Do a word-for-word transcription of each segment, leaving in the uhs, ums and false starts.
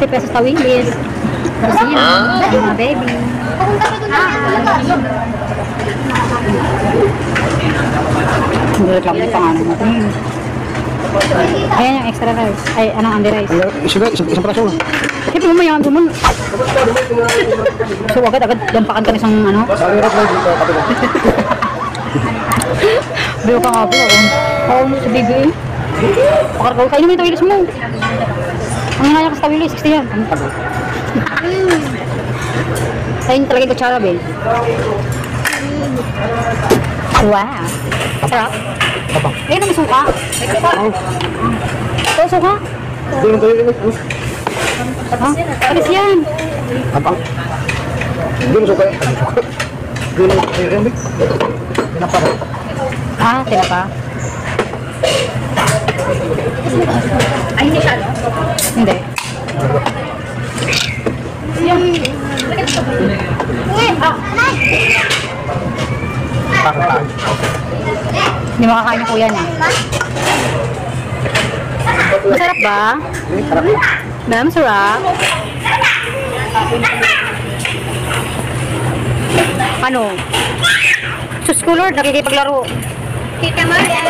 sixty pesos sa Willis. Kasi yun, mga baby. Nagreklamo pa nga natin. Ayan yung extra rice. Ay, anong under rice? Isang praso lang. Siyempre mo mayangan doon. So agad-agad dampakan ka isang ano. Bayo ka nga po. Ako mo sa baby eh. Pakaragaw. Kainin mo yung tawilis mo. Ang hinaya ka sa tawilis. Gusto yan. Ang tagal. Ayun talaga yung kutsara, babe. Wow. Sarap. Tapang. Ayun ang suka. Ito ang suka. Ito ang tawilis. Tapos yan. Tapang. Ito ang suka. Ito ang tawilis. Tinapa ko. Ah, tinapa. Ay, hindi siya, no? Hindi. Yung... Ah! Hindi makakain yung kuya niya. Masarap ba? Masarap. Masarap. Ano? Sus ko, Lord. Nakikipaglaro. Tita Mariel.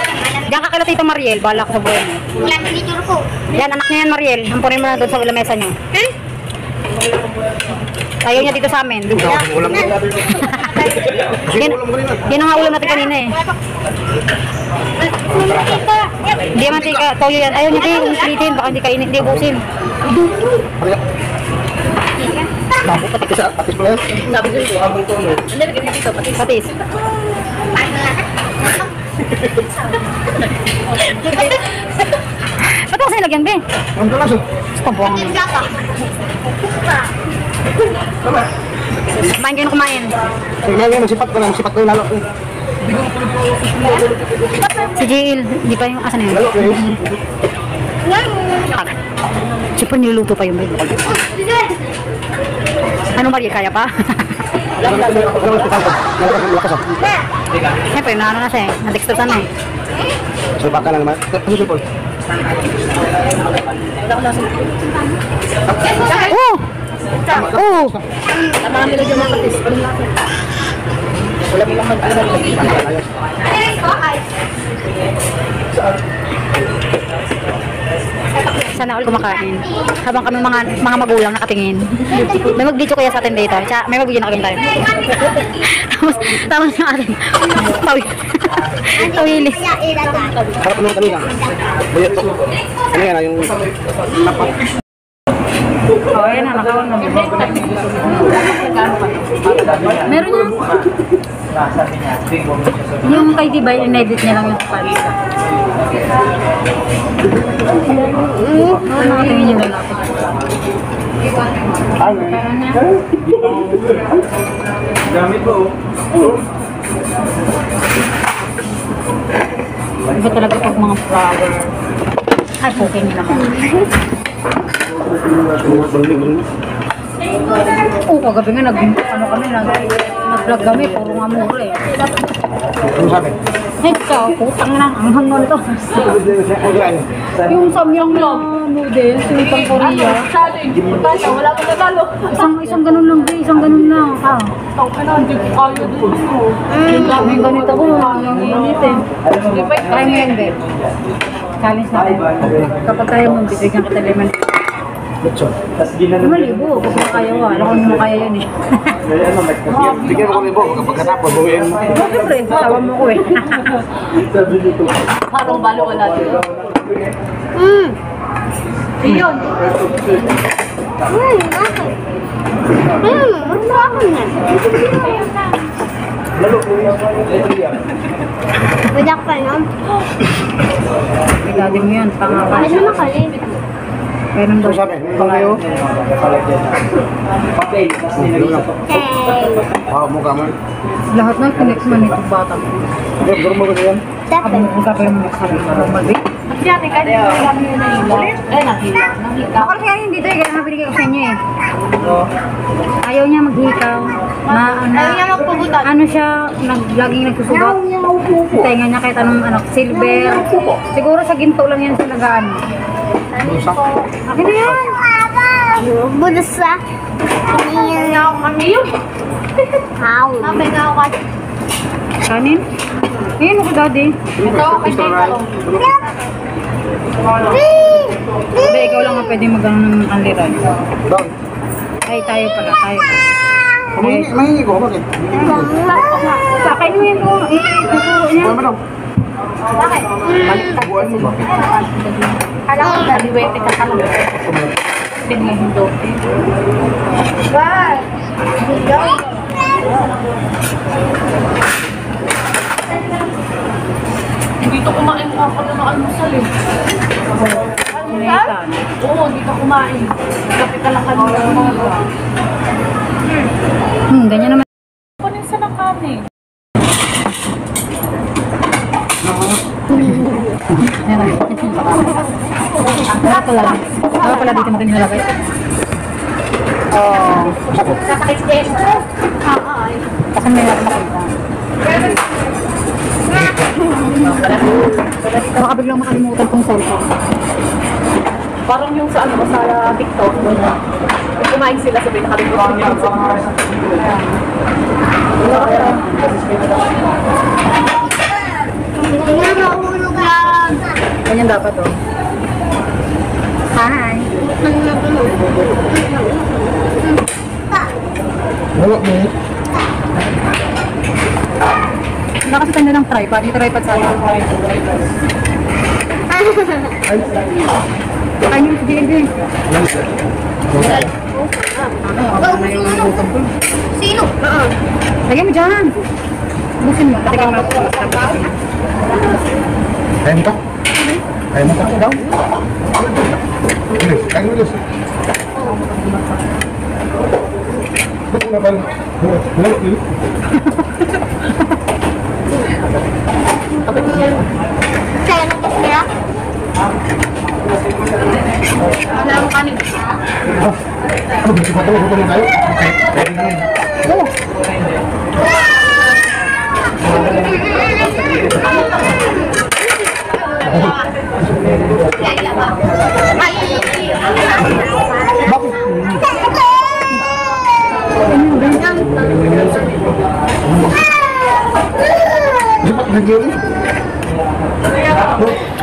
Diyan ka kala Tita Mariel. Bahala ko sa buhay mo. Yan, pinituro ko. Yan, anak niya yan, Mariel. Hampunin mo na doon sa lamesa niya. Eh? Ayaw niya dito sa amin. Yan ang ulam natin kanina eh. Hindi naman tika. Toyo yan. Ayaw niya din. Ulitin. Baka hindi kainin. Hindi ubusin. Patis na. Patis mo yan. Patis. Ba't ako sa'yo lagyan, be? Ang kalaso. Gusto po. Kumain kayo na kumain. Kumain kayo, magsipat ko na. Magsipat kayo lalo. Si Jill, hindi pa yung asan yun. Lalo kayo. Sipon niluluto pa yung baby. Ano ba, kaya pa? Siyempre, naano na siya eh. Na-dexter sana eh. Sulpa ka na naman. Susulpon. Oh! Oh! Sana all kumakain habang kami mga mga magulang nakatingin. May mag-video kaya sa atin dito. Tsaka may mag-video na kami tayo. Tapos, tapos na atin. Tawil. Tawilis. Harap naman kami ka. Bayot ko. Ano yan na yung napak. O, yan na. Nakawan na. Meron yan. Yung kay Dibay, inedit niya lang yung paris. Iba talaga pag mga flower. Ay, okay nila ka. Oo, kagabi nga nag-ano kami, nag-vlog kami, puro nga mura eh. Ano sabi? Ay, ikaw, putang na, ang hanggang to. Yung samyang na noodles, yung pang Korea. Wala ko nagalo. Isang ganun lang, isang ganun lang. Tao ka na, hindi kayo dun. Yung ganito ko, yung init eh. Try mo yan, babe. Challenge natin. Kapag kaya mong bibigyan ka talaman. Malibo, kapag kaya ko. Alam ko naman kaya yun eh. Bigyan mo kami po, pagkatapos mo yun. Siyempre, tawa mo ko eh. Parang balo ka natin. Mmm! Iyon! Mmm! Mmm! Ang sarap niya! Pwede ako pa yun? May galing yun, pangaka. Ano siya makalim? Kaya nang daw sabi, ito kayo? Okay. Wow, mukha man. Lahat ng connect man ito bata. Gagawin mo ko na yan? Dapat. Ang gagawin mo sa mga Diyate, kahit hindi kami yun na ilan. Ay, naghihikaw. Bakal kaya yun dito eh, kaya nga binigay ko sa inyo eh. Ayaw niya maghihikaw. Ayaw niya magpubutan. Ano siya, laging nagsusugat. Tenga niya kahit anong anak, silver. Siguro sa ginto lang yan sa lagaan. Akin na yan! Budusa. Nangaw kami yun. How? Nangaw ka. Kanin? Kanin ko daddy. Ito, kay Tito. Babe, ikaw lang ang pwede magano ng kanliran. Ay, tayo pala. Tayo. Mahingi ko. Bakit? Sa akin mo yun. Ituturo niya. Bakit? Magkabuan mo ba? Alam ko, daliwete ka ka lang. Dengan itu, guys, dito kumain ko ako ng almusal eh. Oo, dito kumain. Kapit ka lang kanina ng mga gawa. Hmm, ganyan naman. Kunin sa nakami. Meron. Ako lang. Ako pala dito natin nilagay. Oo. Nakakit din. Oo. Kasi may nakakita. Baka biglang makalimutan kong cellphone. Parang yung sa ano, sa TikTok. Kumain sila sa pinakalimutan niya. Ganyan dapat oh. Hi. Walak mo. Nakasitan nyo ng tripod. May tripod sa akin. Ay, nyo, sige, sige. Sino? Lagyan mo dyan. Busin mo. Pati ka mga kaya mo ka? Kaya mo ka daw? Kaya mo dos. Ba't na ba? Bulot nyo? Kaya mo ka siya? Wala mo kanin. Ano ba? Sipata mo ko naman tayo? Pwede naman. Oo!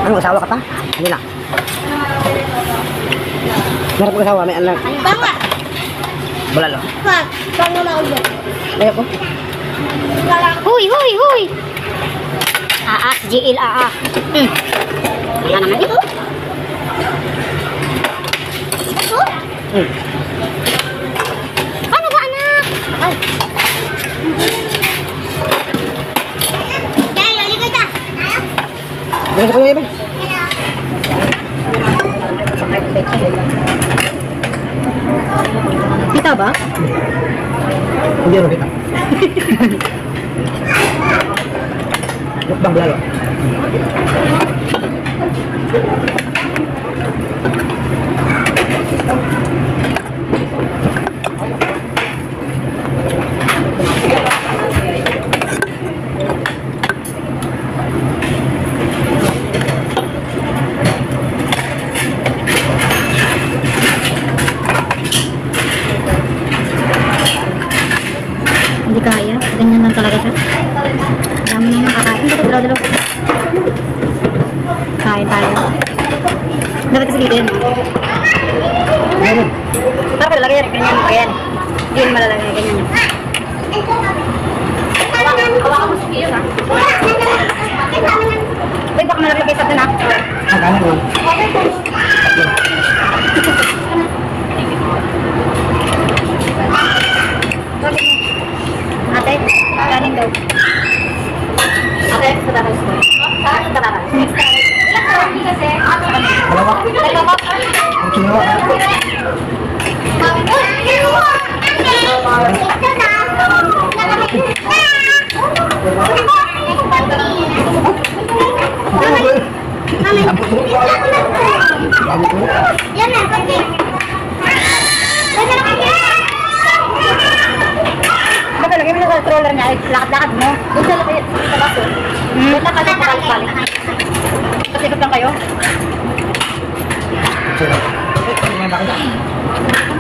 Ano usawa ka pa? Ano lang? Meron ko usawa, may anak. Bawa! Wala lang. Pa, bawa na ulit. Layo ko. Huy, huy, huy! Aak, J L, aak. Hmm. Wala naman ito. Ito? Hmm. Ano ba, anak? Ay. Ganyan ko yung ibig. Kita ba? Hindi ano kita. Lukbang lalo. Kaya, ganyan lang talaga siya. Dami na yung kakain. Dalaw-dalaw. Kain tayo. Dapat kasi dito yan. Para pala lagay yan. Ganyan mo. Ganyan. Hindi yun malalagay. Ganyan yun. Kawa ka mo sa kiyon ha. Uy, baka malapit kayo sa tanak. Magana mo. Kanin daw. Okay, sa taras ko. Saan sa taras? Ilang karami kasi? Dalawa. Dalawa. Ang kinawa. Yan na, pati. Controller niya, lakad-lakad mo. Doon siya lakad sa baso. Doon na kasi balik-balik. Pasikot lang kayo. Pasikot lang kayo.